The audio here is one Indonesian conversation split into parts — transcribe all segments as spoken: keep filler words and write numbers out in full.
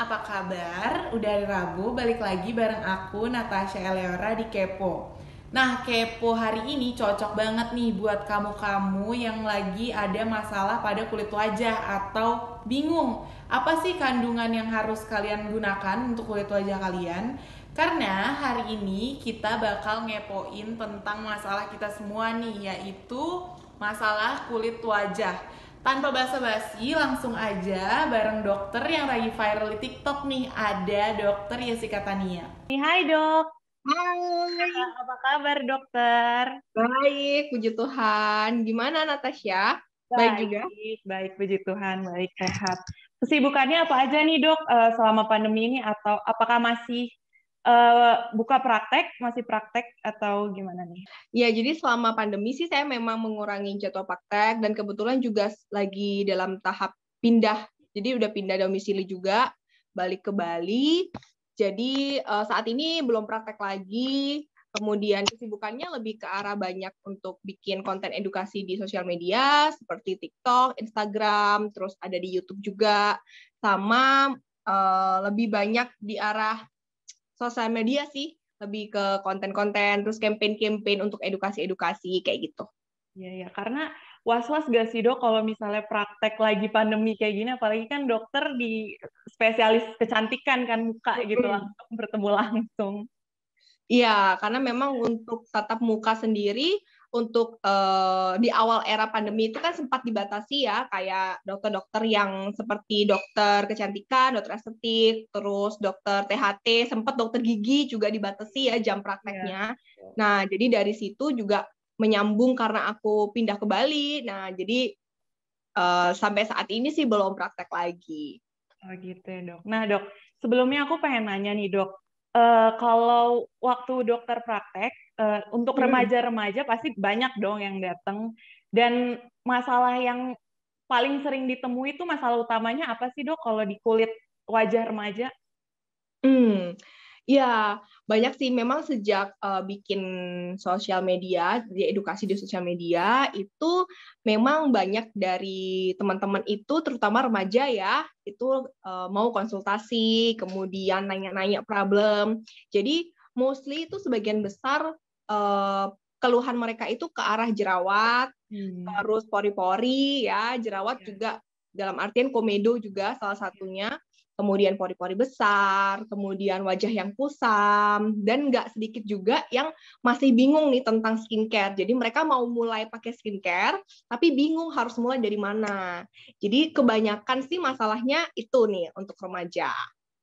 Apa kabar? Udah hari Rabu, balik lagi bareng aku Natasha Eleora di Kepo. Nah, Kepo hari ini cocok banget nih buat kamu-kamu yang lagi ada masalah pada kulit wajah atau bingung apa sih kandungan yang harus kalian gunakan untuk kulit wajah kalian. Karena hari ini kita bakal ngepoin tentang masalah kita semua nih, yaitu masalah kulit wajah. Tanpa basa-basi, langsung aja bareng dokter yang lagi viral di TikTok nih, ada dokter Yessica Tania. Hai dok. Hai. Apa kabar dokter? Baik, puji Tuhan. Gimana Natasha? Baik, baik juga? Baik, puji Tuhan. Baik, sehat. Kesibukannya apa aja nih dok selama pandemi ini, atau apakah masih Uh, buka praktek, masih praktek atau gimana nih? Ya, jadi selama pandemi sih saya memang mengurangi jadwal praktek, dan kebetulan juga lagi dalam tahap pindah. Jadi udah pindah domisili juga, balik ke Bali. Jadi uh, saat ini belum praktek lagi. Kemudian kesibukannya lebih ke arah banyak untuk bikin konten edukasi di sosial media seperti TikTok, Instagram, terus ada di YouTube juga. Sama uh, lebih banyak di arah sosial media sih, lebih ke konten-konten, terus campaign-campaign untuk edukasi-edukasi, kayak gitu. Iya, ya, karena was-was gak sih dok kalau misalnya praktek lagi pandemi kayak gini, apalagi kan dokter di spesialis kecantikan kan, muka gitu langsung, bertemu langsung. Iya, karena memang untuk tatap muka sendiri, untuk uh, di awal era pandemi itu kan sempat dibatasi ya, kayak dokter-dokter yang seperti dokter kecantikan, dokter estetik, terus dokter T H T, sempat dokter gigi juga dibatasi ya jam prakteknya. Yeah. Nah, jadi dari situ juga menyambung karena aku pindah ke Bali. Nah, jadi uh, sampai saat ini sih belum praktek lagi. Oh gitu ya dok. Nah dok, sebelumnya aku pengen nanya nih dok, Uh, kalau waktu dokter praktek, uh, untuk remaja-remaja pasti banyak dong yang datang. Dan masalah yang paling sering ditemui itu masalah utamanya apa sih dok kalau di kulit wajah remaja? Hmm, ya banyak sih. Memang sejak uh, bikin sosial media, edukasi di sosial media itu memang banyak dari teman-teman itu, terutama remaja ya, itu uh, mau konsultasi, kemudian nanya-nanya problem. Jadi mostly itu sebagian besar uh, keluhan mereka itu ke arah jerawat, hmm. terus pori-pori ya, jerawat yeah. juga dalam artian komedo juga salah satunya, kemudian pori-pori besar, kemudian wajah yang kusam, dan nggak sedikit juga yang masih bingung nih tentang skincare. Jadi mereka mau mulai pakai skincare, tapi bingung harus mulai dari mana. Jadi kebanyakan sih masalahnya itu nih untuk remaja.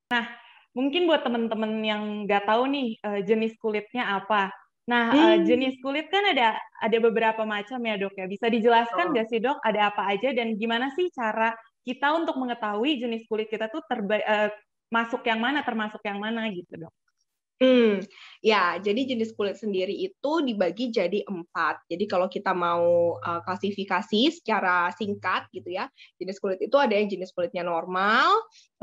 Nah, mungkin buat teman-teman yang nggak tahu nih jenis kulitnya apa. Nah, hmm. jenis kulit kan ada ada beberapa macam ya dok ya. Bisa dijelaskan nggak sih dok ada apa aja dan gimana sih cara kita untuk mengetahui jenis kulit kita tuh terba- uh, masuk yang mana, termasuk yang mana gitu dok. Hmm, ya, jadi jenis kulit sendiri itu dibagi jadi empat. Jadi kalau kita mau uh, klasifikasi secara singkat gitu ya, jenis kulit itu ada yang jenis kulitnya normal,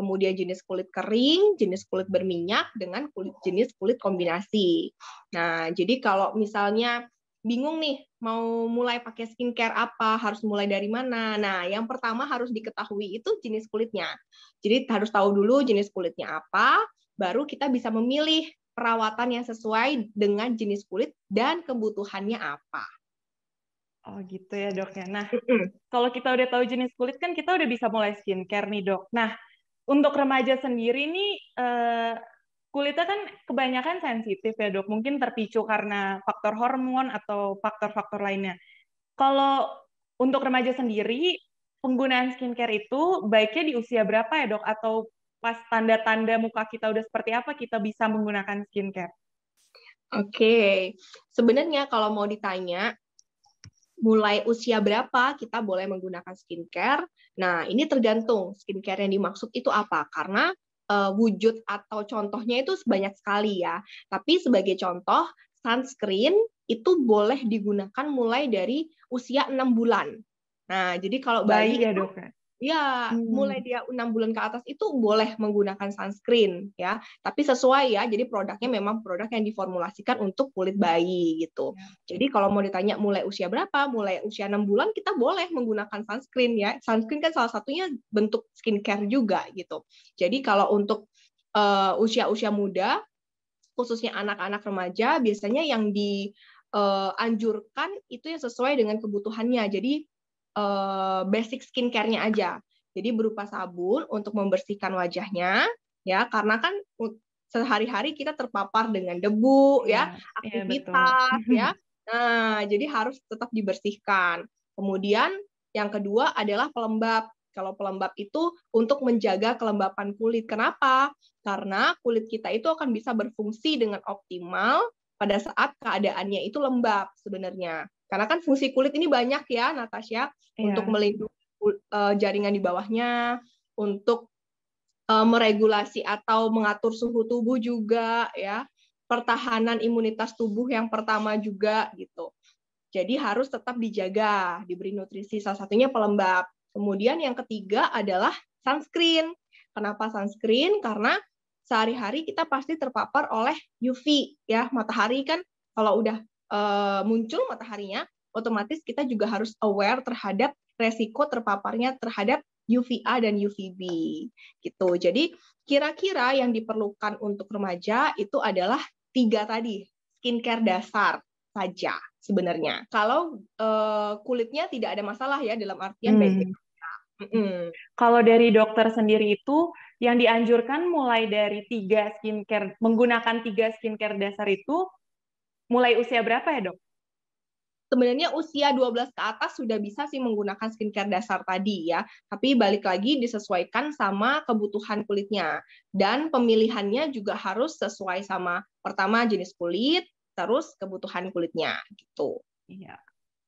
kemudian jenis kulit kering, jenis kulit berminyak, dengan kulit jenis kulit kombinasi. Nah, jadi kalau misalnya bingung nih, mau mulai pakai skincare apa, harus mulai dari mana. Nah, yang pertama harus diketahui itu jenis kulitnya. Jadi harus tahu dulu jenis kulitnya apa, baru kita bisa memilih perawatan yang sesuai dengan jenis kulit dan kebutuhannya apa. Oh gitu ya dok ya. Nah, kalau kita udah tahu jenis kulit kan kita udah bisa mulai skincare nih dok. Nah, untuk remaja sendiri nih, eh, kulitnya kan kebanyakan sensitif ya dok, mungkin terpicu karena faktor hormon atau faktor-faktor lainnya. Kalau untuk remaja sendiri, penggunaan skincare itu baiknya di usia berapa ya dok? Atau pas tanda-tanda muka kita udah seperti apa kita bisa menggunakan skincare? Oke, okay. Sebenarnya kalau mau ditanya, mulai usia berapa kita boleh menggunakan skincare? Nah, ini tergantung skincare yang dimaksud itu apa, karena Uh, wujud atau contohnya itu banyak sekali ya. Tapi sebagai contoh, sunscreen itu boleh digunakan mulai dari usia enam bulan. Nah, jadi kalau bayi, bayi ya dok. Ya, hmm. mulai dia enam bulan ke atas itu boleh menggunakan sunscreen ya, tapi sesuai ya. Jadi produknya memang produk yang diformulasikan untuk kulit bayi gitu. Jadi kalau mau ditanya mulai usia berapa, mulai usia enam bulan kita boleh menggunakan sunscreen ya. Sunscreen kan salah satunya bentuk skincare juga gitu. Jadi kalau untuk uh, usia-usia muda, khususnya anak-anak remaja, biasanya yang dianjurkan uh, itu yang sesuai dengan kebutuhannya. Jadi basic skincare-nya aja. Jadi berupa sabun untuk membersihkan wajahnya ya, karena kan sehari-hari kita terpapar dengan debu ya, ya aktivitas ya, ya. Nah, jadi harus tetap dibersihkan. Kemudian yang kedua adalah pelembab. Kalau pelembab itu untuk menjaga kelembapan kulit. Kenapa? Karena kulit kita itu akan bisa berfungsi dengan optimal pada saat keadaannya itu lembab sebenarnya. Karena kan fungsi kulit ini banyak ya, Natasha, yeah. untuk melindungi uh, jaringan di bawahnya, untuk uh, meregulasi atau mengatur suhu tubuh juga, ya, pertahanan imunitas tubuh yang pertama juga gitu. Jadi harus tetap dijaga, diberi nutrisi. Salah satunya pelembab. Kemudian yang ketiga adalah sunscreen. Kenapa sunscreen? Karena sehari-hari kita pasti terpapar oleh U V, ya, matahari kan kalau udah Uh, muncul mataharinya, otomatis kita juga harus aware terhadap resiko terpaparnya terhadap U V A dan U V B gitu. Jadi kira-kira yang diperlukan untuk remaja itu adalah tiga tadi, skincare dasar saja sebenarnya. Kalau uh, kulitnya tidak ada masalah ya, dalam artian hmm. basic. Mm. Kalau dari dokter sendiri itu yang dianjurkan mulai dari tiga skincare, menggunakan tiga skincare dasar itu mulai usia berapa ya, Dok? Sebenarnya usia dua belas ke atas sudah bisa sih menggunakan skincare dasar tadi ya. Tapi balik lagi disesuaikan sama kebutuhan kulitnya. Dan pemilihannya juga harus sesuai sama pertama jenis kulit, terus kebutuhan kulitnya gitu. Iya.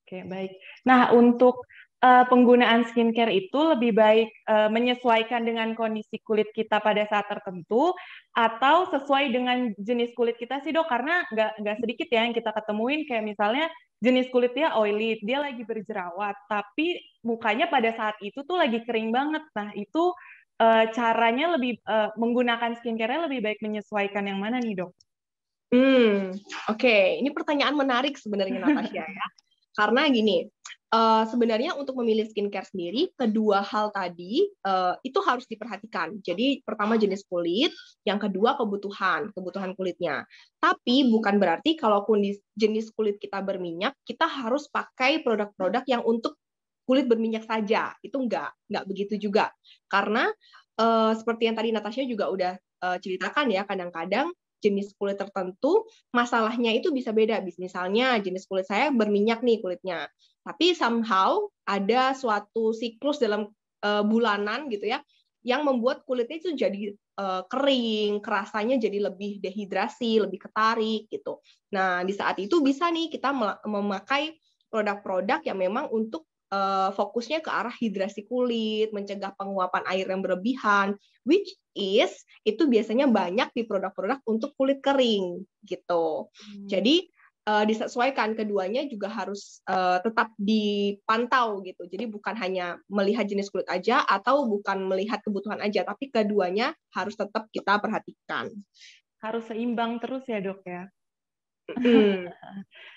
Oke, baik. Nah, untuk uh, penggunaan skincare itu lebih baik uh, menyesuaikan dengan kondisi kulit kita pada saat tertentu atau sesuai dengan jenis kulit kita sih, Dok, karena nggak nggak sedikit ya yang kita ketemuin kayak misalnya jenis kulit dia oily, dia lagi berjerawat, tapi mukanya pada saat itu tuh lagi kering banget. Nah, itu uh, caranya lebih uh, menggunakan skincare-nya lebih baik menyesuaikan yang mana nih, Dok? Hmm, oke. Okay. Ini pertanyaan menarik sebenarnya, Natasha ya. Karena gini, uh, sebenarnya untuk memilih skincare sendiri, kedua hal tadi uh, itu harus diperhatikan. Jadi pertama jenis kulit, yang kedua kebutuhan, kebutuhan kulitnya. Tapi bukan berarti kalau kondisi, jenis kulit kita berminyak, kita harus pakai produk-produk yang untuk kulit berminyak saja. Itu enggak, enggak begitu juga. Karena uh, seperti yang tadi Natasha juga udah uh, ceritakan ya, kadang-kadang jenis kulit tertentu, masalahnya itu bisa beda. Misalnya jenis kulit saya berminyak nih kulitnya, tapi somehow ada suatu siklus dalam uh, bulanan gitu ya, yang membuat kulitnya itu jadi uh, kering, kerasanya jadi lebih dehidrasi, lebih ketarik gitu. Nah, di saat itu bisa nih kita memakai produk-produk yang memang untuk uh, fokusnya ke arah hidrasi kulit, mencegah penguapan air yang berlebihan, which is itu biasanya banyak di produk-produk untuk kulit kering gitu. Hmm. Jadi uh, disesuaikan keduanya juga harus uh, tetap dipantau gitu. Jadi bukan hanya melihat jenis kulit aja atau bukan melihat kebutuhan aja, tapi keduanya harus tetap kita perhatikan. Harus seimbang terus ya, Dok ya. Hmm.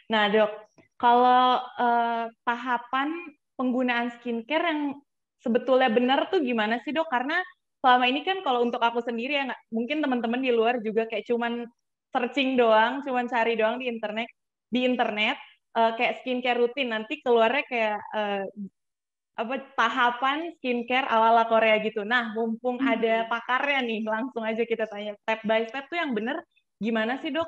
Nah, Dok, kalau uh, tahapan penggunaan skincare yang sebetulnya benar tuh gimana sih, Dok? Karena selama ini kan kalau untuk aku sendiri ya, mungkin teman-teman di luar juga kayak cuman searching doang, cuman cari doang di internet, di internet uh, kayak skincare rutin, nanti keluarnya kayak uh, apa tahapan skincare ala-ala Korea gitu. Nah, mumpung hmm. ada pakarnya nih, langsung aja kita tanya step by step tuh yang bener gimana sih, Dok?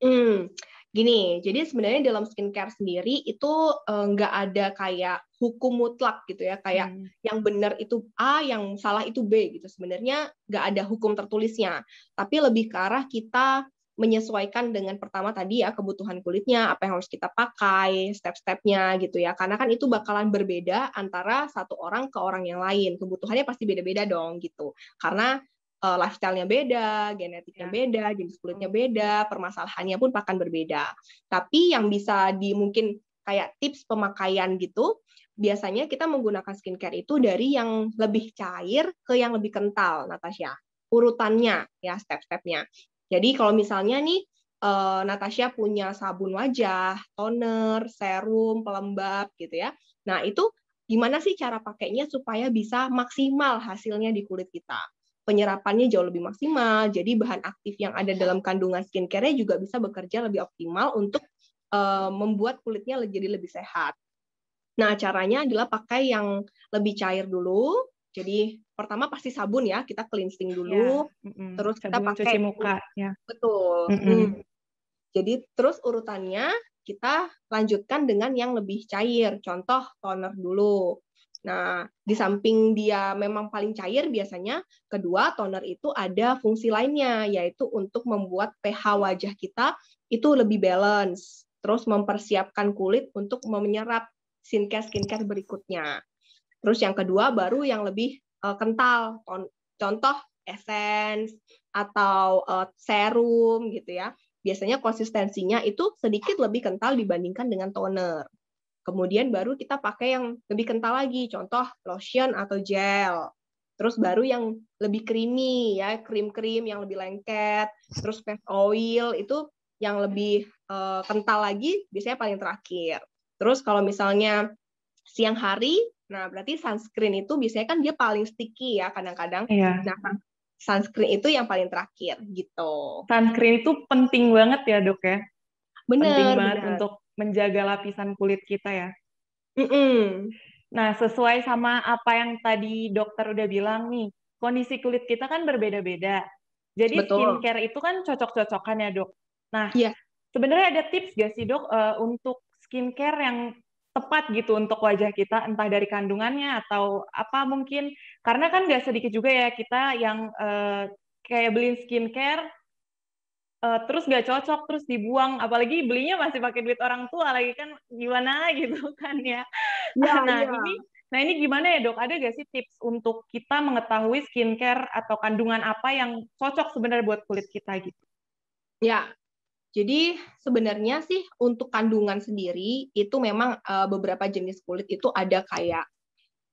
Hmm. Gini, jadi sebenarnya dalam skincare sendiri itu nggak eh, ada kayak hukum mutlak gitu ya, kayak hmm. yang benar itu A, yang salah itu B gitu. Sebenarnya nggak ada hukum tertulisnya, tapi lebih ke arah kita menyesuaikan dengan pertama tadi ya, kebutuhan kulitnya, apa yang harus kita pakai, step-stepnya gitu ya. Karena kan itu bakalan berbeda antara satu orang ke orang yang lain, kebutuhannya pasti beda-beda dong gitu. Karena Uh, lifestyle-nya beda, genetiknya beda, jenis kulitnya beda, permasalahannya pun akan berbeda. Tapi yang bisa di mungkin kayak tips pemakaian gitu, biasanya kita menggunakan skincare itu dari yang lebih cair ke yang lebih kental, Natasha. Urutannya, ya, step-stepnya. Jadi kalau misalnya nih, eh, Natasha punya sabun wajah, toner, serum, pelembab, gitu ya. Nah, itu gimana sih cara pakainya supaya bisa maksimal hasilnya di kulit kita? Penyerapannya jauh lebih maksimal, jadi bahan aktif yang ada dalam kandungan skincare-nya juga bisa bekerja lebih optimal untuk uh, membuat kulitnya jadi lebih sehat. Nah, caranya adalah pakai yang lebih cair dulu. Jadi pertama pasti sabun ya, kita cleansing dulu, ya, mm-hmm. terus kita sabun pakai cuci muka. Ya. Betul. Mm-hmm. Mm. Jadi terus urutannya kita lanjutkan dengan yang lebih cair. Contoh toner dulu. Nah, di samping dia memang paling cair biasanya, kedua toner itu ada fungsi lainnya, yaitu untuk membuat pH wajah kita itu lebih balance, terus mempersiapkan kulit untuk menyerap skincare-skincare berikutnya. Terus yang kedua baru yang lebih uh, kental, contoh essence atau uh, serum gitu ya. Biasanya konsistensinya itu sedikit lebih kental dibandingkan dengan toner. Kemudian baru kita pakai yang lebih kental lagi, contoh lotion atau gel. Terus baru yang lebih creamy, ya krim-krim yang lebih lengket. Terus face oil itu yang lebih uh, kental lagi, biasanya paling terakhir. Terus kalau misalnya siang hari, nah berarti sunscreen itu biasanya kan dia paling sticky ya kadang-kadang. Iya. Nah, sunscreen itu yang paling terakhir gitu. Sunscreen itu penting banget ya, Dok ya. Bener, penting banget bener. Untuk menjaga lapisan kulit kita ya. Mm-mm. Nah, sesuai sama apa yang tadi dokter udah bilang nih, kondisi kulit kita kan berbeda-beda. Jadi Betul. Skincare itu kan cocok-cocokan ya, Dok. Nah, yeah. sebenarnya ada tips gak sih, Dok, uh, untuk skincare yang tepat gitu untuk wajah kita, entah dari kandungannya atau apa mungkin, karena kan nggak sedikit juga ya kita yang eh, kayak beliin skincare, eh, terus nggak cocok, terus dibuang, apalagi belinya masih pakai duit orang tua lagi kan, gimana gitu kan ya. Ya nah, iya. ini, nah ini gimana ya Dok, ada nggak sih tips untuk kita mengetahui skincare atau kandungan apa yang cocok sebenarnya buat kulit kita gitu? Ya. Jadi sebenarnya sih untuk kandungan sendiri itu memang e, beberapa jenis kulit itu ada kayak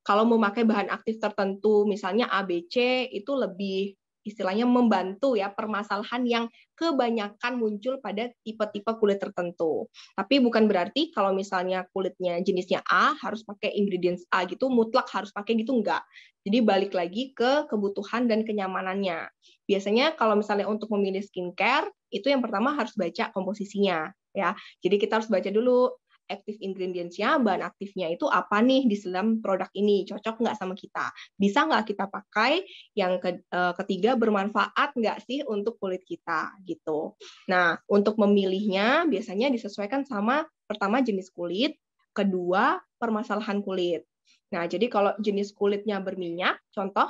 kalau memakai bahan aktif tertentu misalnya A B C itu lebih istilahnya membantu ya permasalahan yang kebanyakan muncul pada tipe-tipe kulit tertentu. Tapi bukan berarti kalau misalnya kulitnya jenisnya A harus pakai ingredients A gitu mutlak harus pakai gitu enggak. Jadi balik lagi ke kebutuhan dan kenyamanannya. Biasanya kalau misalnya untuk memilih skincare itu yang pertama harus baca komposisinya ya. Jadi kita harus baca dulu active ingredients-nya, bahan aktifnya itu apa nih di dalam produk ini, cocok nggak sama kita, bisa nggak kita pakai, yang ke, ketiga bermanfaat nggak sih untuk kulit kita gitu. Nah untuk memilihnya biasanya disesuaikan sama pertama jenis kulit, kedua permasalahan kulit. Nah jadi kalau jenis kulitnya berminyak, contoh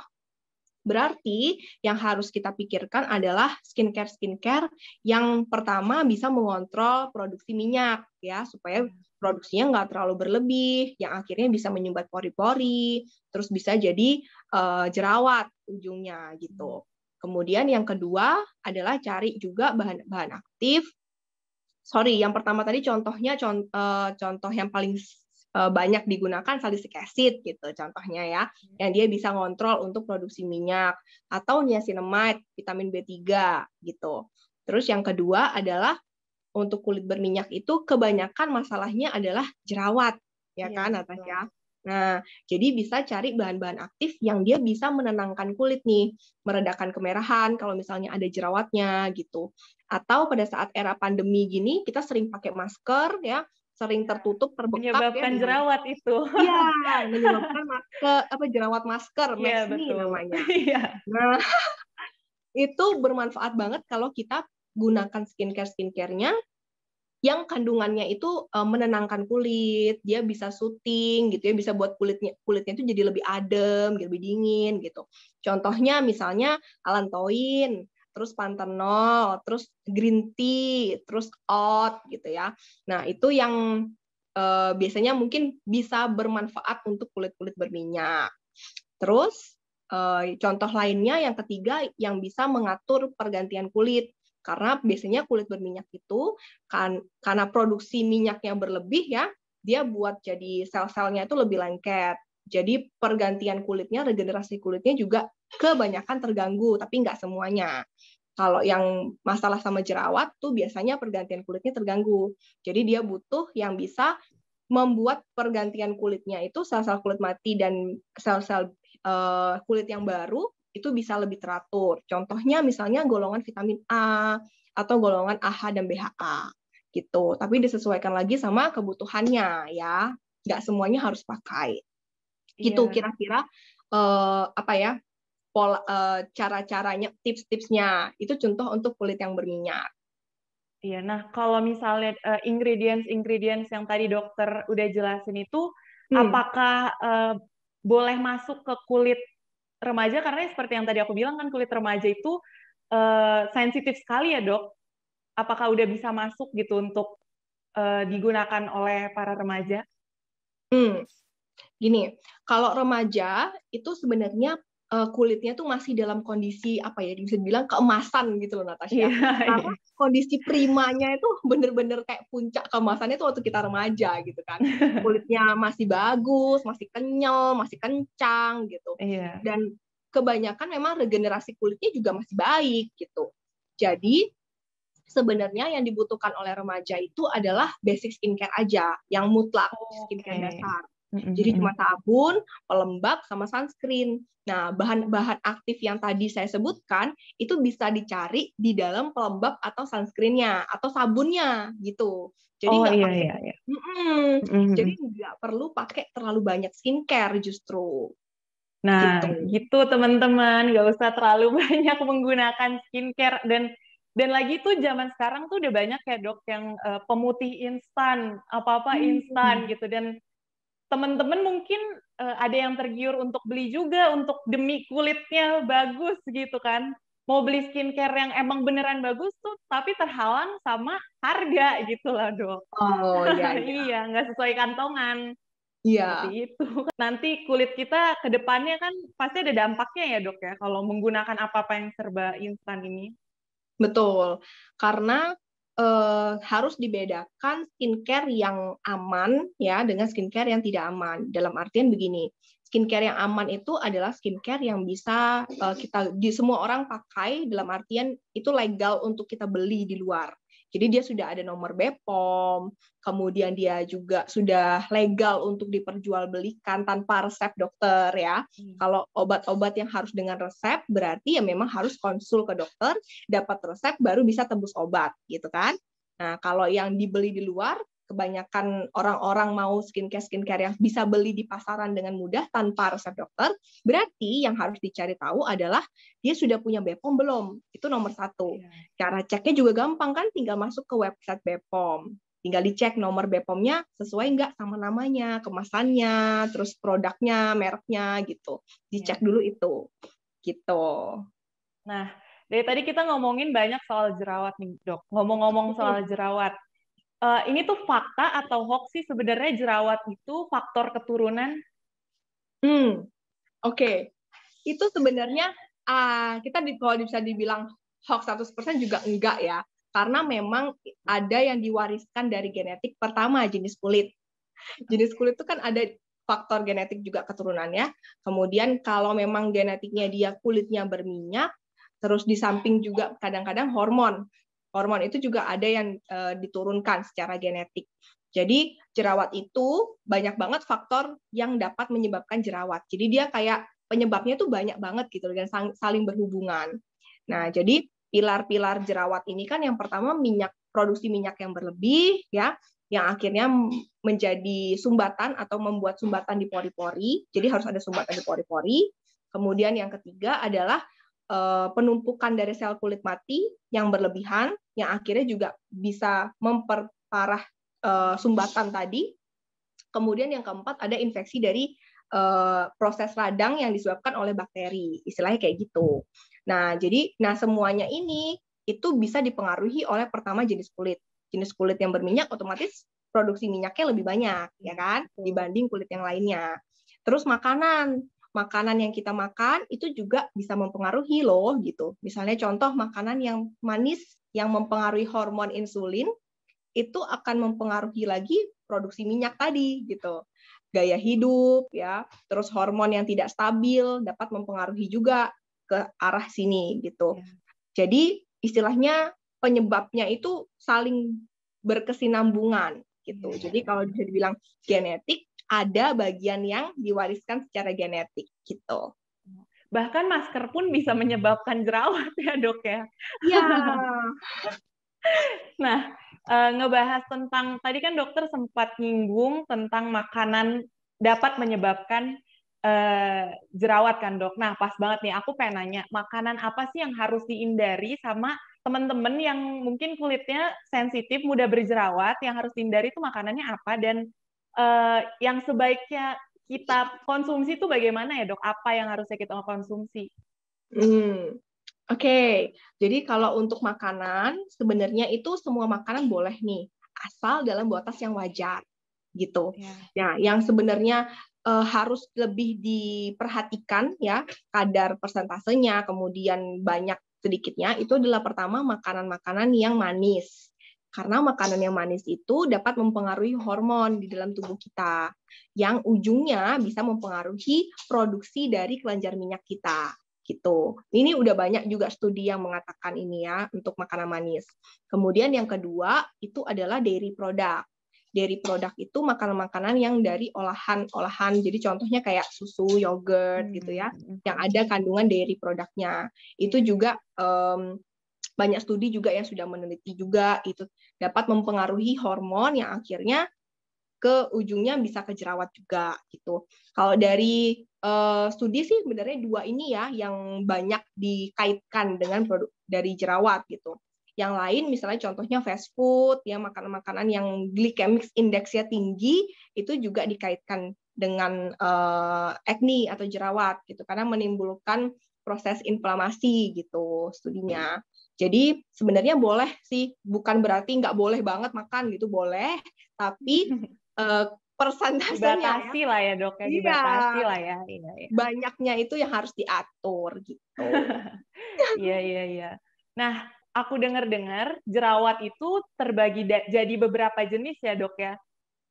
berarti yang harus kita pikirkan adalah skincare-skincare yang pertama bisa mengontrol produksi minyak ya supaya produksinya nggak terlalu berlebih, yang akhirnya bisa menyumbat pori-pori, terus bisa jadi uh, jerawat ujungnya gitu. Kemudian yang kedua adalah cari juga bahan-bahan aktif. Sorry, yang pertama tadi contohnya contoh, uh, contoh yang paling banyak digunakan salicylic acid gitu contohnya ya, yang dia bisa ngontrol untuk produksi minyak atau niacinamide, vitamin B tiga gitu. Terus yang kedua adalah untuk kulit berminyak itu kebanyakan masalahnya adalah jerawat ya, ya kan Natasha. Nah jadi bisa cari bahan-bahan aktif yang dia bisa menenangkan kulit nih, meredakan kemerahan kalau misalnya ada jerawatnya gitu. Atau pada saat era pandemi gini kita sering pakai masker ya, sering tertutup, terbengkak, menyebabkan ya, jerawat ya. Itu. Iya, menyebabkan masker, apa jerawat masker, ya, betul. Ini namanya. Ya. Nah, itu bermanfaat banget kalau kita gunakan skincare-skincarenya yang kandungannya itu menenangkan kulit, dia bisa soothing gitu ya, bisa buat kulitnya kulitnya itu jadi lebih adem, lebih dingin gitu. Contohnya misalnya alantoin, terus panthenol, terus green tea, terus oat gitu ya. Nah itu yang eh, biasanya mungkin bisa bermanfaat untuk kulit-kulit berminyak. Terus eh, contoh lainnya yang ketiga yang bisa mengatur pergantian kulit. Karena biasanya kulit berminyak itu kan, karena produksi minyak yang berlebih ya, dia buat jadi sel-selnya itu lebih lengket. Jadi pergantian kulitnya, regenerasi kulitnya juga kebanyakan terganggu, tapi nggak semuanya. Kalau yang masalah sama jerawat tuh biasanya pergantian kulitnya terganggu. Jadi dia butuh yang bisa membuat pergantian kulitnya itu sel-sel kulit mati dan sel-sel uh, kulit yang baru itu bisa lebih teratur. Contohnya misalnya golongan vitamin A atau golongan A H dan B H A gitu. Tapi disesuaikan lagi sama kebutuhannya ya. Nggak semuanya harus pakai. Gitu kira-kira yeah. uh, apa ya pola uh, cara-caranya, tips-tipsnya itu contoh untuk kulit yang berminyak. Iya, yeah, nah kalau misalnya uh, ingredients-ingredients yang tadi dokter udah jelasin itu hmm. apakah uh, boleh masuk ke kulit remaja? Karena seperti yang tadi aku bilang kan kulit remaja itu uh, sensitif sekali ya dok. Apakah udah bisa masuk gitu untuk uh, digunakan oleh para remaja? Hmm. Gini, kalau remaja itu sebenarnya uh, kulitnya tuh masih dalam kondisi apa ya, bisa dibilang keemasan gitu loh Natasha. Yeah, Karena yeah. kondisi primanya itu bener-bener kayak puncak keemasannya itu waktu kita remaja gitu kan. Kulitnya masih bagus, masih kenyal, masih kencang gitu. Yeah. Dan kebanyakan memang regenerasi kulitnya juga masih baik gitu. Jadi sebenarnya yang dibutuhkan oleh remaja itu adalah basic skincare aja, yang mutlak skincare okay. dasar. Jadi cuma sabun, pelembab, sama sunscreen. Nah, bahan-bahan aktif yang tadi saya sebutkan itu bisa dicari di dalam pelembab atau sunscreen-nya atau sabunnya gitu. Jadi nggak oh, iya, iya, iya. mm-hmm. jadi nggak perlu pakai terlalu banyak skincare justru. Nah, gitu, gitu teman-teman, nggak usah terlalu banyak menggunakan skincare dan Dan lagi tuh zaman sekarang tuh udah banyak ya dok yang uh, pemutih instan, apa-apa instan hmm. gitu. Dan teman-teman mungkin uh, ada yang tergiur untuk beli juga untuk demi kulitnya bagus gitu kan. Mau beli skincare yang emang beneran bagus tuh, tapi terhalang sama harga gitu lah dok. Oh iya, iya. Iya, nggak sesuai kantongan. Iya. Itu. Nanti kulit kita ke depannya kan pasti ada dampaknya ya dok ya, kalau menggunakan apa-apa yang serba instan ini. Betul, karena eh, harus dibedakan skincare yang aman ya dengan skincare yang tidak aman. Dalam artian begini, skincare yang aman itu adalah skincare yang bisa eh, kita di semua orang pakai, dalam artian itu legal untuk kita beli di luar. Jadi dia sudah ada nomor B P O M, kemudian dia juga sudah legal untuk diperjualbelikan tanpa resep dokter ya. Hmm. Kalau obat-obat yang harus dengan resep berarti ya memang harus konsul ke dokter, dapat resep baru bisa tembus obat gitu kan. Nah, kalau yang dibeli di luar, kebanyakan orang-orang mau skincare-skincare yang bisa beli di pasaran dengan mudah tanpa resep dokter, berarti yang harus dicari tahu adalah dia sudah punya B P O M belum, itu nomor satu. Cara ceknya juga gampang kan, tinggal masuk ke website B P O M, tinggal dicek nomor B P O M-nya sesuai nggak sama namanya, kemasannya, terus produknya, mereknya gitu, dicek dulu itu, gitu. Nah, dari tadi kita ngomongin banyak soal jerawat nih dok, ngomong-ngomong soal jerawat. Uh, ini tuh fakta atau hoax sih sebenarnya jerawat itu faktor keturunan? Hmm, oke. Okay. Itu sebenarnya uh, kita di, kalau bisa dibilang hoax seratus persen juga enggak ya. Karena memang ada yang diwariskan dari genetik pertama jenis kulit. Jenis kulit itu kan ada faktor genetik juga keturunannya. Kemudian kalau memang genetiknya dia kulitnya berminyak, terus di samping juga kadang-kadang hormon. Hormon itu juga ada yang e, diturunkan secara genetik. Jadi jerawat itu banyak banget faktor yang dapat menyebabkan jerawat. Jadi dia kayak penyebabnya itu banyak banget gitu dan saling berhubungan. Nah, jadi pilar-pilar jerawat ini kan yang pertama minyak, produksi minyak yang berlebih ya, yang akhirnya menjadi sumbatan atau membuat sumbatan di pori-pori. Jadi harus ada sumbatan di pori-pori. Kemudian yang ketiga adalah penumpukan dari sel kulit mati yang berlebihan, yang akhirnya juga bisa memperparah uh, sumbatan tadi. Kemudian yang keempat ada infeksi dari uh, proses radang yang disebabkan oleh bakteri, istilahnya kayak gitu. Nah, jadi nah semuanya ini itu bisa dipengaruhi oleh pertama jenis kulit. Jenis kulit yang berminyak otomatis produksi minyaknya lebih banyak, ya kan, dibanding kulit yang lainnya. Terus makanan. Makanan yang kita makan itu juga bisa mempengaruhi loh gitu. Misalnya contoh makanan yang manis yang mempengaruhi hormon insulin itu akan mempengaruhi lagi produksi minyak tadi gitu. Gaya hidup ya, terus hormon yang tidak stabil dapat mempengaruhi juga ke arah sini gitu. Ya. Jadi istilahnya penyebabnya itu saling berkesinambungan gitu. Ya. Jadi kalau bisa dibilang genetik, ada bagian yang diwariskan secara genetik gitu. Bahkan masker pun bisa menyebabkan jerawat ya, Dok ya. Iya. Nah, ngebahas tentang, tadi kan dokter sempat nyinggung tentang makanan dapat menyebabkan eh, jerawat kan, Dok. Nah, pas banget nih, aku pengen nanya, makanan apa sih yang harus dihindari sama teman-teman yang mungkin kulitnya sensitif, mudah berjerawat, yang harus dihindari itu makanannya apa, dan eh, yang sebaiknya kita konsumsi itu bagaimana ya, Dok? Apa yang harusnya kita konsumsi? Hmm. Oke, okay. Jadi kalau untuk makanan, sebenarnya itu semua makanan boleh nih, asal dalam batas yang wajar, gitu. Ya. Nah, yang sebenarnya eh, harus lebih diperhatikan ya, kadar persentasenya, kemudian banyak sedikitnya, itu adalah pertama makanan-makanan yang manis. Karena makanan yang manis itu dapat mempengaruhi hormon di dalam tubuh kita, yang ujungnya bisa mempengaruhi produksi dari kelenjar minyak kita. Gitu. Ini udah banyak juga studi yang mengatakan ini ya untuk makanan manis. Kemudian yang kedua itu adalah dairy product. Dairy product itu makanan-makanan yang dari olahan-olahan. Jadi contohnya kayak susu, yogurt gitu ya, yang ada kandungan dairy produknya. Itu juga um, banyak studi juga yang sudah meneliti juga itu dapat mempengaruhi hormon yang akhirnya ke ujungnya bisa ke jerawat juga gitu. Kalau dari uh, studi sih sebenarnya dua ini ya yang banyak dikaitkan dengan produk dari jerawat gitu. Yang lain misalnya contohnya fast food ya, makanan-makanan yang glycemic indeksnya tinggi itu juga dikaitkan dengan uh, acne atau jerawat gitu karena menimbulkan proses inflamasi gitu studinya. Jadi sebenarnya boleh sih, bukan berarti nggak boleh banget makan gitu, boleh, tapi persentasenya dibatasi lah ya, Dok ya, dibatasi lah ya. Iya, iya. Banyaknya itu yang harus diatur gitu. Iya iya iya. Nah, aku dengar-dengar jerawat itu terbagi jadi beberapa jenis ya, Dok ya.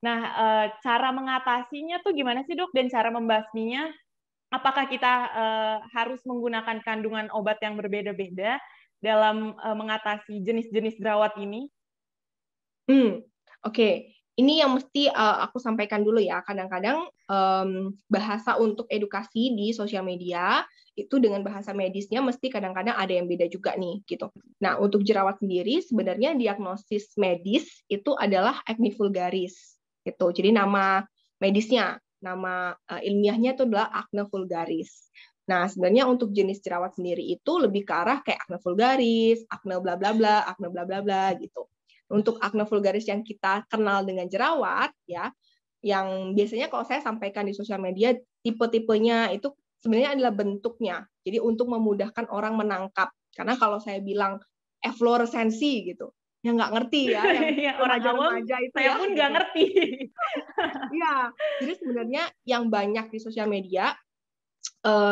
Nah, e, cara mengatasinya tuh gimana sih, Dok? Dan cara membasminya apakah kita e, harus menggunakan kandungan obat yang berbeda-beda dalam e, mengatasi jenis-jenis jerawat ini? Hmm, oke. Okay. Ini yang mesti uh, aku sampaikan dulu ya, kadang-kadang um, bahasa untuk edukasi di sosial media, itu dengan bahasa medisnya mesti kadang-kadang ada yang beda juga nih, gitu. Nah, untuk jerawat sendiri, sebenarnya diagnosis medis itu adalah acne vulgaris, gitu. Jadi nama medisnya, nama uh, ilmiahnya itu adalah acne vulgaris. Nah, sebenarnya untuk jenis jerawat sendiri itu lebih ke arah kayak acne vulgaris, acne bla bla bla, acne bla bla bla, gitu. Untuk acne vulgaris yang kita kenal dengan jerawat, ya, yang biasanya kalau saya sampaikan di sosial media, tipe-tipenya itu sebenarnya adalah bentuknya. Jadi untuk memudahkan orang menangkap. Karena kalau saya bilang efloresensi gitu, yang nggak ngerti ya, yang orang awam, saya pun nggak ngerti. Ya, jadi sebenarnya yang banyak di sosial media,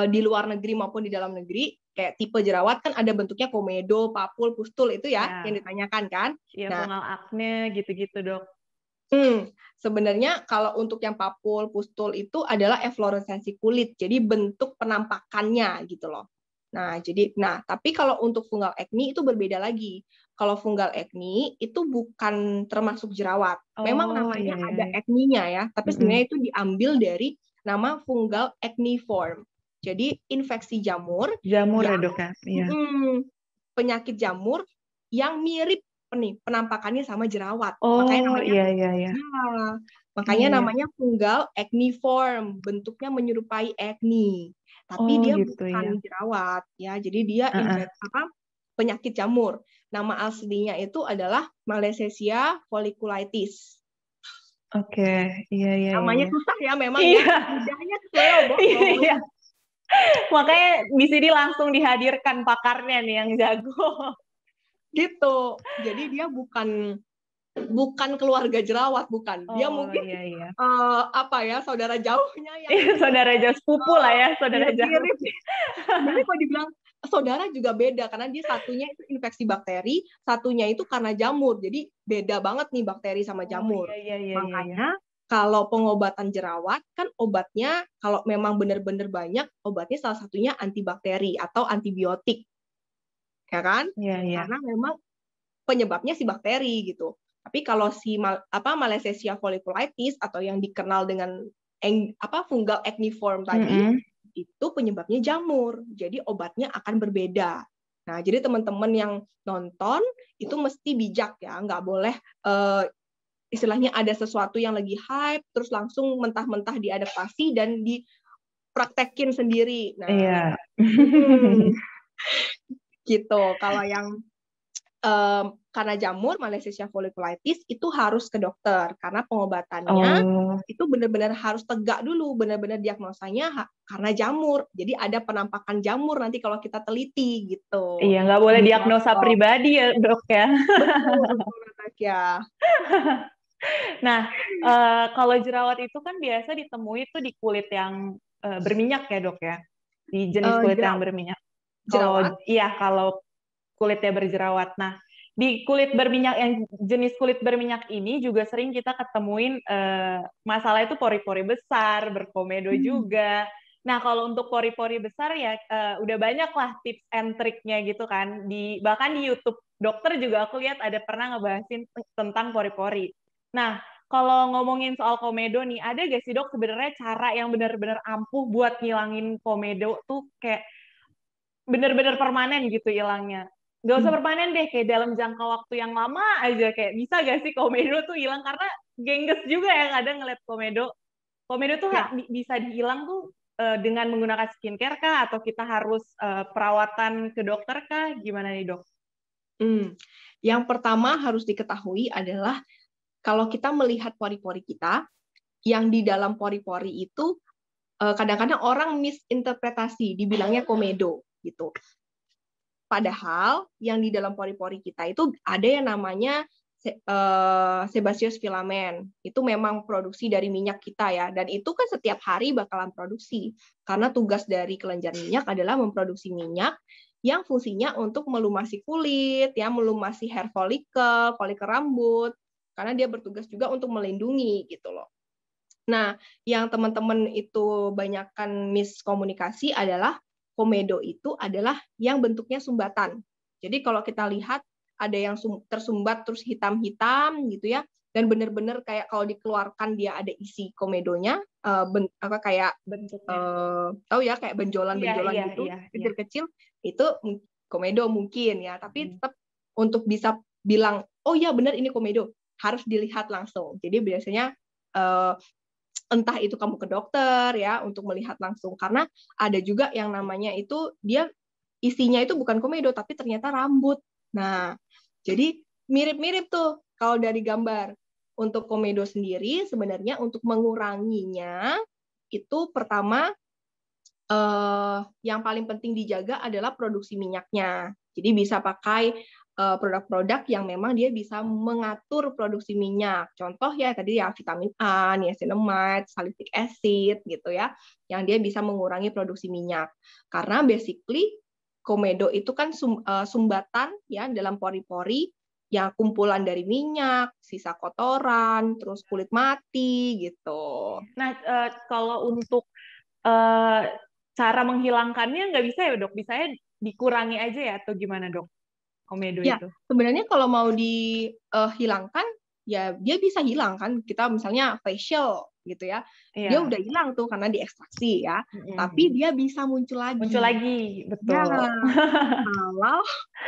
di luar negeri maupun di dalam negeri, kayak tipe jerawat kan ada bentuknya komedo, papul, pustul itu ya, ya. Yang ditanyakan kan. Iya, nah, pengal akne gitu-gitu, Dok. Hmm, sebenarnya kalau untuk yang papul, pustul itu adalah efloresensi kulit, jadi bentuk penampakannya gitu loh. Nah, jadi nah, tapi kalau untuk fungal acne itu berbeda lagi. Kalau fungal acne itu bukan termasuk jerawat. Oh, memang namanya yeah. ada acne-nya ya, tapi sebenarnya mm-hmm. itu diambil dari nama fungal acneiform. Jadi infeksi jamur, jamur yang, ya Dok ya. Hmm, penyakit jamur yang mirip nih penampakannya sama jerawat. Oh, makanya namanya, iya, iya, iya. Ya, makanya iya. namanya fungal acneiform, bentuknya menyerupai acne, tapi oh, dia gitu, bukan iya. jerawat ya. Jadi dia uh-uh. infeksi apa? Penyakit jamur. Nama aslinya itu adalah Malassezia folliculitis. Oke, okay. iya iya. Namanya iya. susah ya memang. Iya. Lidahnya slow. Iya. Makanya di sini langsung dihadirkan pakarnya nih yang jago. Gitu. Jadi dia bukan bukan keluarga jerawat, bukan. Dia oh, mungkin iya, iya. Uh, apa ya, saudara jauhnya yang saudara jauh sepupu uh, lah ya, saudara jauh. Jadi kalau dibilang saudara juga beda, karena dia satunya itu infeksi bakteri, satunya itu karena jamur. Jadi beda banget nih bakteri sama jamur. Oh, iya, iya, Makanya iya, iya. kalau pengobatan jerawat, kan obatnya kalau memang benar-benar banyak, obatnya salah satunya antibakteri atau antibiotik. Ya kan? Iya, iya. Karena memang penyebabnya si bakteri gitu. Tapi kalau si mal, apa Malassezia folliculitis atau yang dikenal dengan eng, apa fungal acneiform tadi, mm-hmm. itu penyebabnya jamur, jadi obatnya akan berbeda. Nah, jadi teman-teman yang nonton itu mesti bijak ya, nggak boleh uh, istilahnya ada sesuatu yang lagi hype, terus langsung mentah-mentah diadaptasi dan dipraktekin sendiri. Nah, yeah. hmm, gitu. Kalau yang um, karena jamur, Malassezia folliculitis itu harus ke dokter karena pengobatannya oh. itu benar-benar harus tegak dulu, benar-benar diagnosanya karena jamur. Jadi ada penampakan jamur nanti kalau kita teliti gitu. Iya, nggak boleh diagnosa oh. pribadi ya dok ya. Betul, betul ya. Nah, uh, kalau jerawat itu kan biasa ditemui tuh di kulit yang uh, berminyak ya dok ya, di jenis kulit uh, yang berminyak. Jerawat? Kalau, iya, kalau kulitnya berjerawat. Nah, di kulit berminyak yang jenis kulit berminyak ini juga sering kita ketemuin eh, masalah itu pori-pori besar, berkomedo hmm. juga. Nah, kalau untuk pori-pori besar ya eh, udah banyak lah tips and triknya gitu kan. Di bahkan di YouTube dokter juga aku lihat ada pernah ngebahasin tentang pori-pori. Nah, kalau ngomongin soal komedo nih, ada gak sih dok sebenarnya cara yang benar-benar ampuh buat ngilangin komedo tuh kayak benar-benar permanen gitu hilangnya? Gak usah permanen deh, kayak dalam jangka waktu yang lama aja. Kayak bisa gak sih komedo tuh hilang? Karena gengges juga ya kadang ngeliat komedo. Komedo tuh ya. bisa dihilang tuh uh, dengan menggunakan skincare kah? Atau kita harus uh, perawatan ke dokter kah? Gimana nih dok? Hmm. Yang pertama harus diketahui adalah kalau kita melihat pori-pori kita, yang di dalam pori-pori itu uh, kadang-kadang orang misinterpretasi, dibilangnya komedo gitu. Padahal yang di dalam pori-pori kita itu ada yang namanya sebaceous filament. Itu memang produksi dari minyak kita ya. Dan itu kan setiap hari bakalan produksi. Karena tugas dari kelenjar minyak adalah memproduksi minyak yang fungsinya untuk melumasi kulit, ya, melumasi hair follicle, follikel rambut. Karena dia bertugas juga untuk melindungi gitu loh. Nah, yang teman-teman itu banyakkan miskomunikasi adalah komedo itu adalah yang bentuknya sumbatan. Jadi kalau kita lihat ada yang tersumbat terus hitam-hitam gitu ya, dan benar-benar kayak kalau dikeluarkan dia ada isi komedonya, uh, ben, apa kayak uh, tahu ya kayak benjolan-benjolan yeah, yeah, gitu yeah, yeah. kecil-kecil, itu komedo mungkin ya. Tapi tetap untuk bisa bilang oh ya benar ini komedo harus dilihat langsung. Jadi biasanya uh, entah itu kamu ke dokter ya untuk melihat langsung, karena ada juga yang namanya itu dia isinya itu bukan komedo tapi ternyata rambut. Nah, jadi mirip-mirip tuh kalau dari gambar. Untuk komedo sendiri sebenarnya untuk menguranginya itu pertama eh, yang paling penting dijaga adalah produksi minyaknya. Jadi bisa pakai eh, produk-produk yang memang dia bisa mengatur produksi minyak. Contoh ya tadi ya vitamin A, niacinamide, salicylic acid gitu ya, yang dia bisa mengurangi produksi minyak. Karena basically komedo itu kan sum, uh, sumbatan ya dalam pori-pori yang kumpulan dari minyak, sisa kotoran, terus kulit mati gitu. Nah uh, kalau untuk uh, cara menghilangkannya nggak bisa ya dok? Bisanya dikurangi aja ya atau gimana dok? Komedo ya, itu. Sebenarnya kalau mau dihilangkan, uh, ya dia bisa hilang kan. Kita misalnya facial gitu ya, yeah. dia udah hilang tuh karena diekstraksi ya. Mm-hmm. Tapi dia bisa muncul lagi. Muncul lagi, betul. Ya, kalau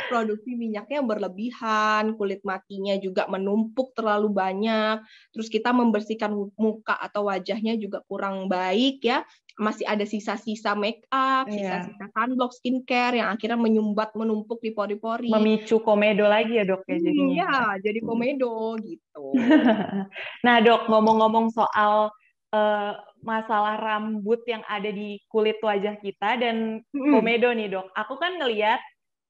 produksi minyaknya berlebihan, kulit matinya juga menumpuk terlalu banyak, terus kita membersihkan muka atau wajahnya juga kurang baik ya. Masih ada sisa-sisa make up, yeah. sisa-sisa sunblock, skincare yang akhirnya menyumbat, menumpuk di pori-pori. Memicu komedo lagi ya dok ya jadinya. Iya, jadi komedo gitu. Nah dok, ngomong-ngomong soal uh, masalah rambut yang ada di kulit wajah kita dan komedo nih dok. Aku kan ngelihat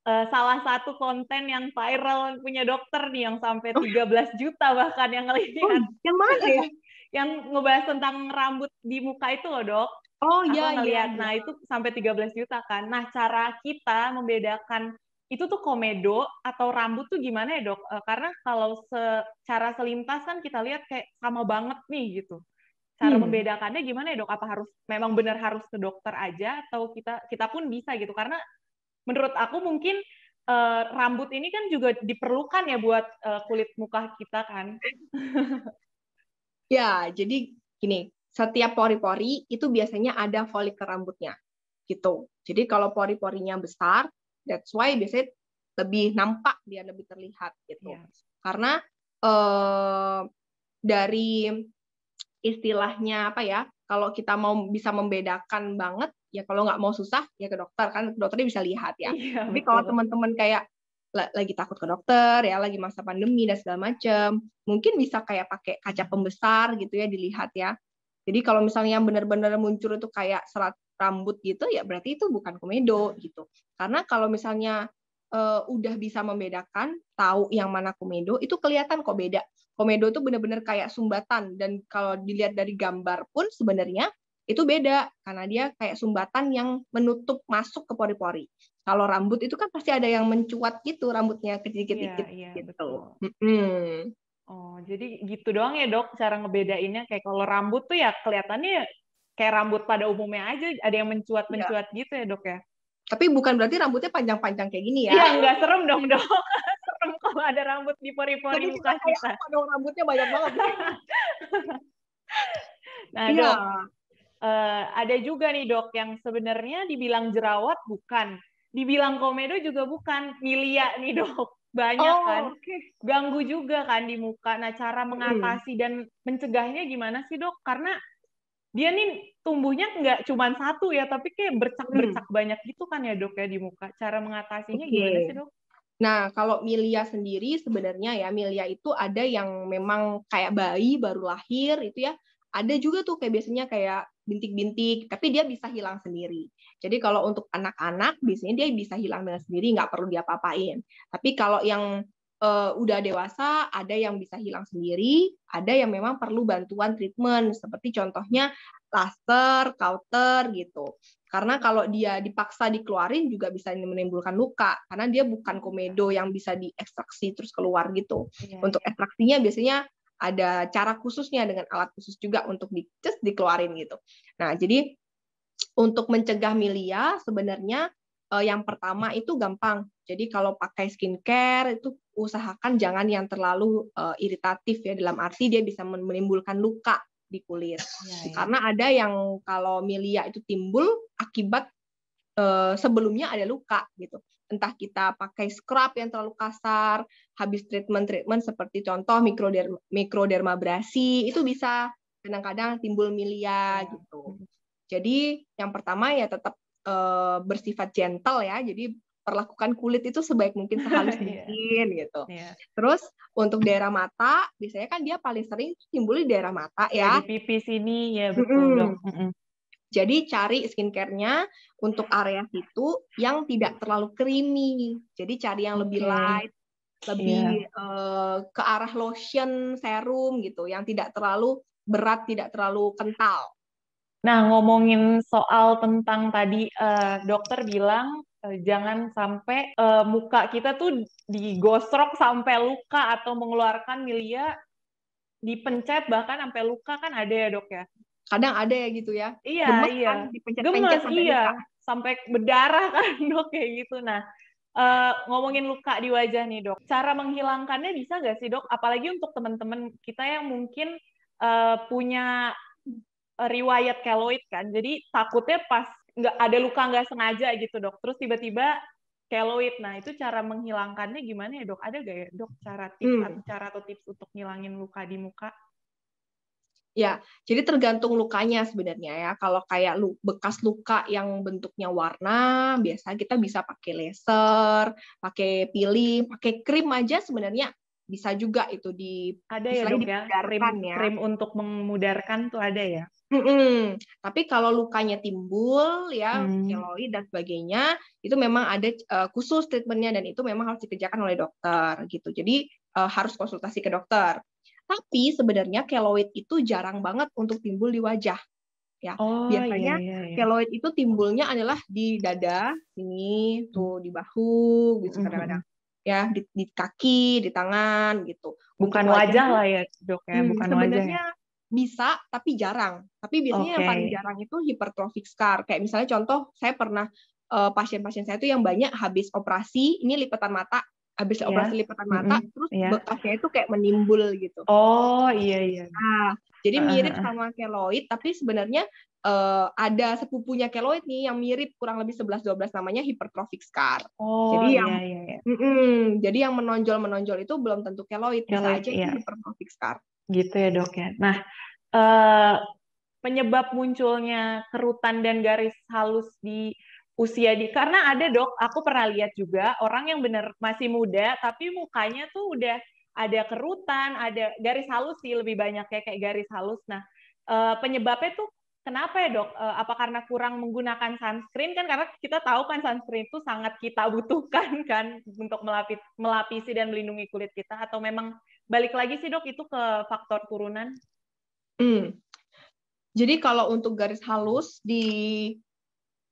uh, salah satu konten yang viral punya dokter nih yang sampai tiga belas juta bahkan yang ngelihat. Oh, yang mana ya? Yang ngebahas tentang rambut di muka itu loh dok. Oh iya, iya. Nah itu sampai tiga belas juta kan. Nah cara kita membedakan itu tuh komedo atau rambut tuh gimana ya dok? Karena kalau secara selintas kan kita lihat kayak sama banget nih gitu. Cara hmm. membedakannya gimana ya dok? Apa harus memang benar harus ke dokter aja atau kita kita pun bisa gitu? Karena menurut aku mungkin uh, rambut ini kan juga diperlukan ya buat uh, kulit muka kita kan? Ya jadi gini. Setiap pori-pori itu biasanya ada folikel rambutnya, gitu. Jadi kalau pori-porinya besar, that's why biasanya lebih nampak, dia lebih terlihat, gitu. Yeah. Karena eh, dari istilahnya apa ya, kalau kita mau bisa membedakan banget, ya kalau nggak mau susah, ya ke dokter. Kan dokternya bisa lihat ya. Yeah, Tapi betul. Kalau teman-teman kayak lagi takut ke dokter, ya lagi masa pandemi dan segala macam, mungkin bisa kayak pakai kaca pembesar gitu ya, dilihat ya. Jadi kalau misalnya yang benar-benar muncul itu kayak serat rambut gitu, ya berarti itu bukan komedo gitu. Karena kalau misalnya e, udah bisa membedakan, tahu yang mana komedo, itu kelihatan kok beda. Komedo itu benar-benar kayak sumbatan, dan kalau dilihat dari gambar pun sebenarnya itu beda, karena dia kayak sumbatan yang menutup masuk ke pori-pori. Kalau rambut itu kan pasti ada yang mencuat gitu, rambutnya kecil-kecil yeah, yeah, gitu. Mm-hmm. Oh, jadi gitu doang ya dok, cara ngebedainnya kayak kalau rambut tuh ya kelihatannya kayak rambut pada umumnya aja, ada yang mencuat-mencuat ya. Gitu ya dok ya? Tapi bukan berarti rambutnya panjang-panjang kayak gini ya? Iya, nggak serem dong dok, serem kalau ada rambut di pori-pori muka kita. Tapi dong rambutnya banyak banget. Nah ya. Dok, uh, ada juga nih dok yang sebenarnya dibilang jerawat bukan, dibilang komedo juga bukan, milia nih dok. Banyak oh, kan, okay. Ganggu juga kan di muka. Nah, cara mengatasi hmm. dan mencegahnya gimana sih dok? Karena dia nih tumbuhnya nggak cuma satu ya, tapi kayak bercak-bercak hmm. banyak gitu kan ya dok ya di muka. Cara mengatasinya okay. gimana sih dok? Nah, kalau milia sendiri sebenarnya ya, milia itu ada yang memang kayak bayi baru lahir itu ya, ada juga tuh kayak biasanya kayak bintik-bintik, tapi dia bisa hilang sendiri. Jadi kalau untuk anak-anak, biasanya dia bisa hilang dengan sendiri, nggak perlu diapa-apain. Tapi kalau yang uh, udah dewasa, ada yang bisa hilang sendiri, ada yang memang perlu bantuan treatment, seperti contohnya laser, kauter, gitu. Karena kalau dia dipaksa dikeluarin juga bisa menimbulkan luka, karena dia bukan komedo yang bisa diekstraksi terus keluar gitu. Yeah. Untuk ekstraksinya biasanya ada cara khususnya dengan alat khusus juga untuk di, just dikeluarin gitu. Nah, jadi untuk mencegah milia sebenarnya eh, yang pertama itu gampang. Jadi kalau pakai skincare itu usahakan jangan yang terlalu eh, iritatif ya, dalam arti dia bisa menimbulkan luka di kulit. Ya, ya. Karena ada yang kalau milia itu timbul akibat eh, sebelumnya ada luka gitu. Entah kita pakai scrub yang terlalu kasar, habis treatment-treatment seperti contoh mikroderm mikrodermabrasi, itu bisa kadang-kadang timbul milia ya. Gitu. Jadi yang pertama ya tetap e, bersifat gentle ya, jadi perlakukan kulit itu sebaik mungkin sehalus mungkin yeah. gitu. Yeah. Terus untuk daerah mata, biasanya kan dia paling sering timbul di daerah mata ya. Di pipi sini ya betul mm-hmm. dong. Mm-hmm. Jadi cari skincare-nya untuk area situ yang tidak terlalu creamy. Jadi cari yang lebih okay. light, lebih yeah. uh, ke arah lotion, serum gitu, yang tidak terlalu berat, tidak terlalu kental. Nah, ngomongin soal tentang tadi uh, dokter bilang uh, jangan sampai uh, muka kita tuh digosrok sampai luka atau mengeluarkan milia, dipencet bahkan sampai luka kan ada ya dok ya? Kadang ada ya gitu ya, iya, gemes iya. kan, dipencet-pencet sampai, iya. sampai berdarah kan dok, kayak gitu. Nah, uh, ngomongin luka di wajah nih dok, cara menghilangkannya bisa nggak sih dok? Apalagi untuk teman-teman kita yang mungkin uh, punya riwayat keloid kan, jadi takutnya pas nggak ada luka nggak sengaja gitu dok, terus tiba-tiba keloid. Nah, itu cara menghilangkannya gimana ya dok? Ada nggak ya dok cara tips hmm. atau cara atau tips untuk ngilangin luka di muka? Ya, jadi tergantung lukanya sebenarnya ya. Kalau kayak bekas luka yang bentuknya warna, biasa kita bisa pakai laser, pakai peeling, pakai krim aja sebenarnya bisa juga itu di. Ada ya dok ya, krim, ya. Krim untuk memudarkan tuh ada ya. Mm-mm. Tapi kalau lukanya timbul ya, hmm. keloid dan sebagainya, itu memang ada uh, khusus treatmentnya dan itu memang harus dikerjakan oleh dokter gitu. Jadi uh, harus konsultasi ke dokter. Tapi sebenarnya keloid itu jarang banget untuk timbul di wajah. ya. Oh, biasanya iya, iya, iya. keloid itu timbulnya adalah di dada, ini tuh di bahu gitu kadang-kadang. Mm-hmm. Ya di, di kaki, di tangan gitu. Bukan wajah, wajah lah ya, Dok ya, hmm, bukan wajahnya. Bisa, tapi jarang. Tapi biasanya okay. yang paling jarang itu hypertrophic scar. Kayak misalnya contoh, saya pernah uh, pasien-pasien saya itu yang banyak habis operasi, ini lipatan mata, habis yeah. operasi lipatan mata, mm-hmm. terus yeah. bekasnya itu kayak menimbul gitu. Oh, iya iya. Nah, jadi mirip uh, uh, uh. sama keloid, tapi sebenarnya uh, ada sepupunya keloid nih yang mirip kurang lebih sebelas dua belas namanya hypertrophic scar. Oh, jadi yang iya, iya. Mm-mm, jadi yang menonjol-menonjol itu belum tentu keloid, keloid bisa aja iya. hypertrophic scar. Gitu ya, Dok ya. Nah, uh, penyebab munculnya kerutan dan garis halus di usia di karena ada, Dok, aku pernah lihat juga orang yang benar masih muda tapi mukanya tuh udah ada kerutan, ada garis halus sih lebih banyak ya, kayak garis halus. Nah, penyebabnya tuh kenapa ya, Dok? Apa karena kurang menggunakan sunscreen kan? Karena kita tahu kan sunscreen itu sangat kita butuhkan kan untuk melapis, melapisi dan melindungi kulit kita. Atau memang balik lagi sih, Dok, itu ke faktor turunan? Hmm. Jadi kalau untuk garis halus di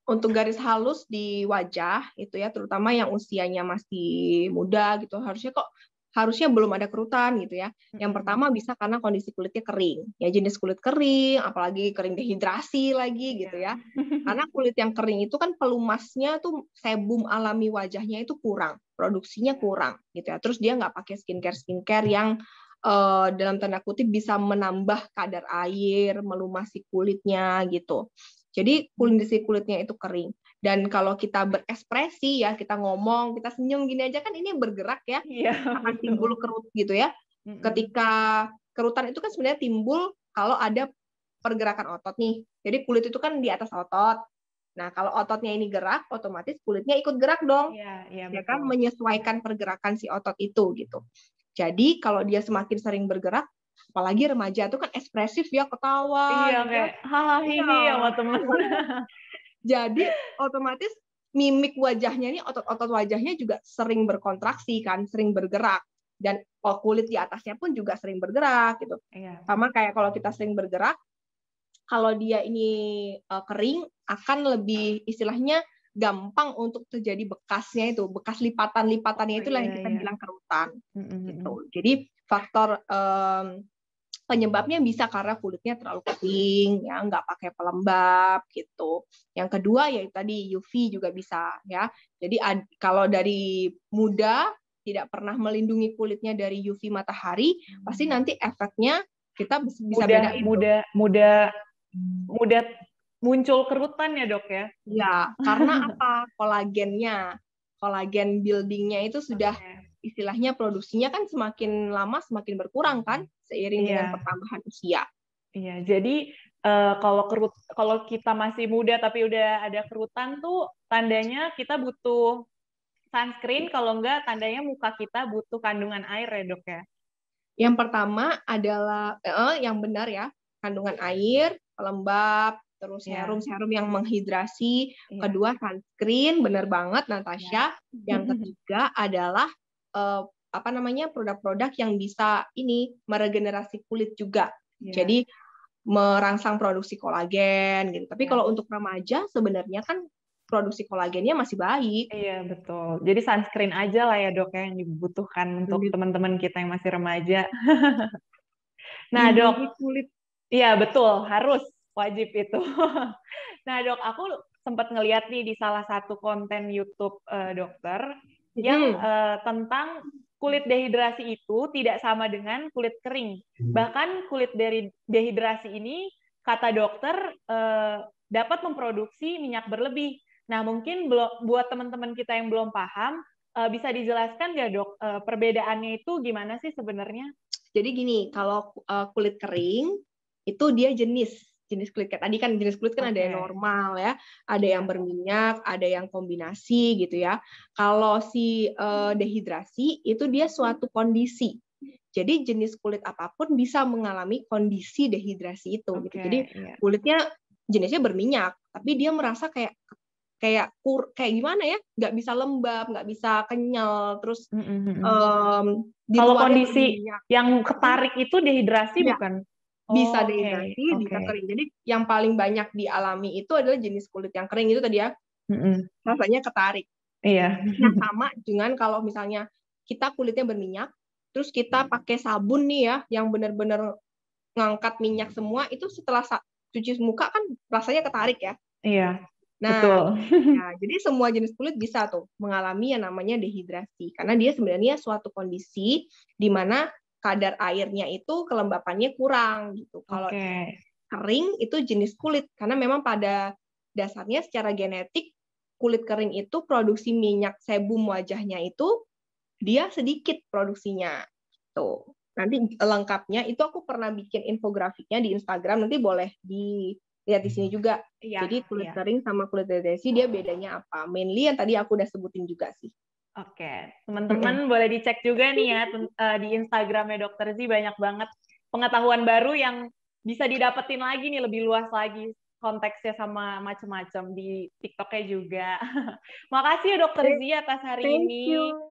Untuk garis halus di wajah itu ya, terutama yang usianya masih muda gitu, harusnya kok harusnya belum ada kerutan gitu ya. Yang pertama bisa karena kondisi kulitnya kering. Ya jenis kulit kering, apalagi kering dehidrasi lagi gitu ya. Karena kulit yang kering itu kan pelumasnya tuh sebum alami wajahnya itu kurang, produksinya kurang gitu ya. Terus dia nggak pakai skincare-skincare yang uh, dalam tanda kutip bisa menambah kadar air, melumasi kulitnya gitu. Jadi kondisi kulitnya itu kering. Dan kalau kita berekspresi ya, kita ngomong, kita senyum gini aja kan ini yang bergerak ya, ya akan betul. timbul kerut gitu ya. Mm-hmm. Ketika kerutan itu kan sebenarnya timbul kalau ada pergerakan otot nih. Jadi kulit itu kan di atas otot. Nah kalau ototnya ini gerak, otomatis kulitnya ikut gerak dong. Ya, ya, ya kan menyesuaikan pergerakan si otot itu gitu. Jadi kalau dia semakin sering bergerak, apalagi remaja itu kan ekspresif ya, ketawa. Iya kayak hahaha ini sama teman. Jadi otomatis mimik wajahnya ini, otot-otot wajahnya juga sering berkontraksi kan, sering bergerak, dan kulit di atasnya pun juga sering bergerak gitu. Iya. Sama kayak kalau kita sering bergerak, kalau dia ini uh, kering akan lebih istilahnya gampang untuk terjadi bekasnya itu, bekas lipatan-lipatannya itulah oh, iya, yang kita iya. bilang kerutan. Mm-hmm. Gitu. Jadi faktor um, penyebabnya bisa karena kulitnya terlalu kering, ya nggak pakai pelembab gitu. Yang kedua ya tadi U V juga bisa ya. Jadi ad, kalau dari muda tidak pernah melindungi kulitnya dari U V matahari, pasti nanti efeknya kita bisa beda. Muda, muda, muda muncul kerutan ya, Dok ya? Ya, karena apa? Kolagennya, kolagen buildingnya itu sudah okay. istilahnya produksinya kan semakin lama semakin berkurang kan seiring yeah. dengan pertambahan usia. Iya, yeah, jadi uh, kalau kerut kalau kita masih muda tapi udah ada kerutan tuh tandanya kita butuh sunscreen, kalau enggak tandanya muka kita butuh kandungan air ya, Dok ya. Yang pertama adalah eh, yang benar ya, kandungan air, pelembab, terus serum-serum yeah. yang menghidrasi, yeah. kedua sunscreen, benar banget Natasha. Yeah. Yang ketiga adalah Uh, apa namanya produk-produk yang bisa ini meregenerasi kulit juga, yeah. jadi merangsang produksi kolagen gitu. Tapi yeah. kalau untuk remaja sebenarnya kan produksi kolagennya masih baik. Iya yeah, betul. Jadi sunscreen aja lah ya, Dok ya, yang dibutuhkan untuk mm-hmm. teman-teman kita yang masih remaja. Nah, Dok, kulit. Iya betul, harus wajib itu. Nah, Dok, aku sempat ngeliat nih di salah satu konten YouTube uh, dokter. Yang hmm. uh, tentang kulit dehidrasi itu tidak sama dengan kulit kering. Bahkan kulit dari dehidrasi ini, kata dokter, uh, dapat memproduksi minyak berlebih. Nah, mungkin belum, buat teman-teman kita yang belum paham, uh, bisa dijelaskan nggak, Dok, uh, perbedaannya itu gimana sih sebenarnya? Jadi gini, kalau uh, kulit kering, itu dia jenis. jenis kulit tadi kan jenis kulit kan okay. ada yang normal ya, ada yang berminyak, ada yang kombinasi gitu ya. Kalau si uh, dehidrasi itu dia suatu kondisi. Jadi jenis kulit apapun bisa mengalami kondisi dehidrasi itu okay. gitu. Jadi yeah. kulitnya jenisnya berminyak, tapi dia merasa kayak kayak kur kayak gimana ya? Nggak bisa lembab, nggak bisa kenyal, terus mm-hmm. um, kalau kondisi yang ketarik itu dehidrasi ya. bukan? Bisa oh, okay. dehidrasi, okay. bisa kering. Jadi yang paling banyak dialami itu adalah jenis kulit yang kering itu tadi ya. Mm-hmm. Rasanya ketarik. Iya. Nah, sama dengan kalau misalnya kita kulitnya berminyak, terus kita pakai sabun nih ya, yang benar-benar ngangkat minyak semua, itu setelah cuci muka kan rasanya ketarik ya. Iya. Nah, betul. Nah, jadi semua jenis kulit bisa tuh mengalami yang namanya dehidrasi, karena dia sebenarnya suatu kondisi di mana kadar airnya itu kelembapannya kurang gitu. Kalau okay. kering itu jenis kulit, karena memang pada dasarnya secara genetik kulit kering itu produksi minyak sebum wajahnya itu dia sedikit produksinya. Tuh. Nanti lengkapnya itu aku pernah bikin infografiknya di Instagram, nanti boleh dilihat di sini juga. Ya, jadi kulit ya. kering sama kulit dehidrasi dia bedanya apa? Mainly yang tadi aku udah sebutin juga sih. Oke, teman-teman mm-hmm. boleh dicek juga nih ya di Instagramnya Dokter Zee, banyak banget pengetahuan baru yang bisa didapetin lagi nih, lebih luas lagi konteksnya sama macam-macam di TikToknya juga. Makasih ya Dokter Zee atas hari Thank ini. You.